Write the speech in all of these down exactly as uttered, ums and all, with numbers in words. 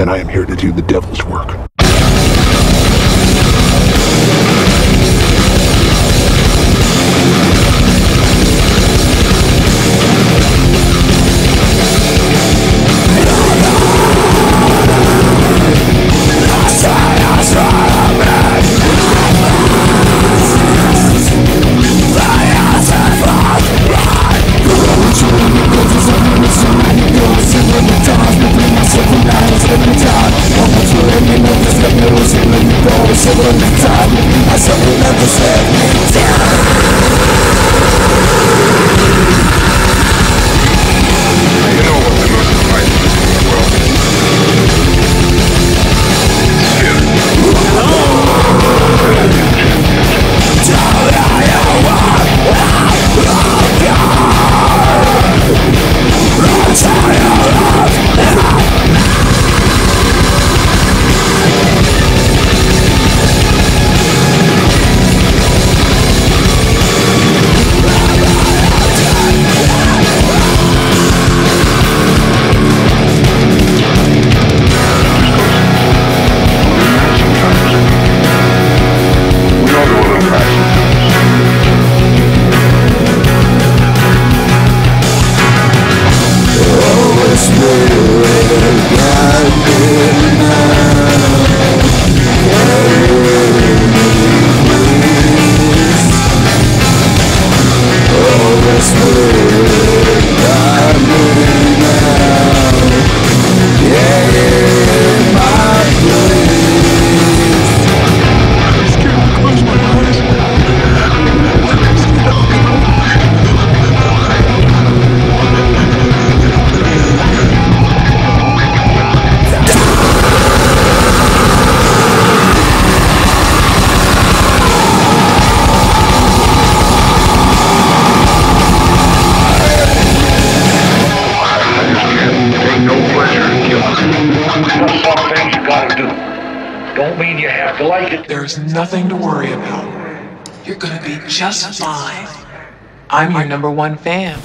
and I am here to do the devil's work. Nothing to worry about. You're gonna be just fine. I'm your number one fan.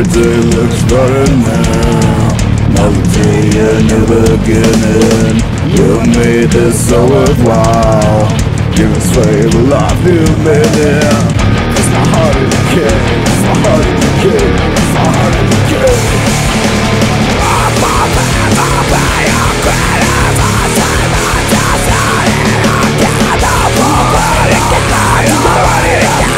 Every day looks better now. Another day, a new beginning. You and me, this is all worthwhile. Give us faith, the life you've been in. Cause my heart is a kid, my heart is a kid, my heart is a kid. I'm a man, I'm a young man, I'm a time, I'm just out in a cat. I'm a body, I'm a body, I'm a body, I'm a body.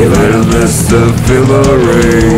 Give it a miss to feel the rain.